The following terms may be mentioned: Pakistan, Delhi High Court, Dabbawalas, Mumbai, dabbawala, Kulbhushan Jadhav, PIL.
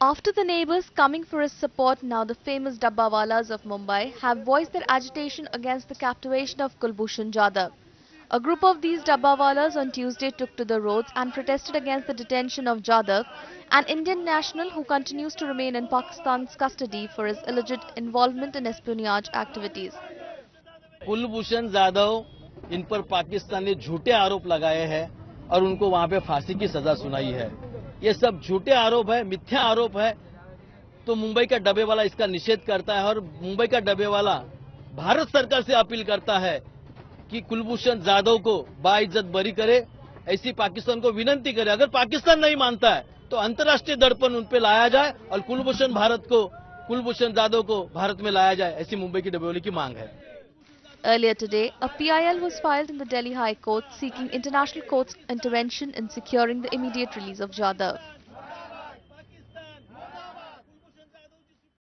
After the neighbours coming for his support, now the famous Dabbawalas of Mumbai have voiced their agitation against the captivation of Kulbhushan Jadhav. A group of these Dabbawalas on Tuesday took to the roads and protested against the detention of Jadhav, an Indian national who continues to remain in Pakistan's custody for his alleged involvement in espionage activities. Kulbhushan Jadhav इन पर पाकिस्तान ने झूठे आरोप लगाए हैं और उनको वहाँ पे फांसी की सजा सुनाई है। ये सब झूठे आरोप है, मिथ्या आरोप है। तो मुंबई का डब्बेवाला इसका निषेध करता है और मुंबई का डब्बेवाला भारत सरकार से अपील करता है कि कुलभूषण जाधव को बाइज्जत बरी करे, ऐसी पाकिस्तान को विनती करे। अगर पाकिस्तान नहीं मानता है तो अंतर्राष्ट्रीय दर्पण उन पर लाया जाए और कुलभूषण जाधव को भारत में लाया जाए, ऐसी मुंबई की डब्बेवाले की मांग है। Earlier today, a PIL was filed in the Delhi High Court seeking international court's intervention in securing the immediate release of Jadhav.